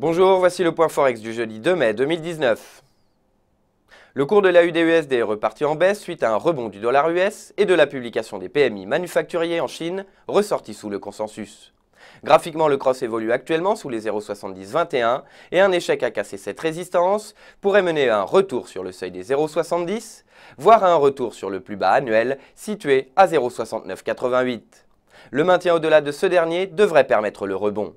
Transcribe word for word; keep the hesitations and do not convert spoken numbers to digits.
Bonjour, voici le point Forex du jeudi deux mai deux mille dix-neuf. Le cours de la A U D U S D est reparti en baisse suite à un rebond du dollar U S et de la publication des P M I manufacturiers en Chine, ressortis sous le consensus. Graphiquement, le cross évolue actuellement sous les zéro virgule soixante-dix vingt et un et un échec à casser cette résistance pourrait mener à un retour sur le seuil des zéro virgule soixante-dix, voire à un retour sur le plus bas annuel situé à zéro virgule soixante-neuf quatre-vingt-huit. Le maintien au-delà de ce dernier devrait permettre le rebond.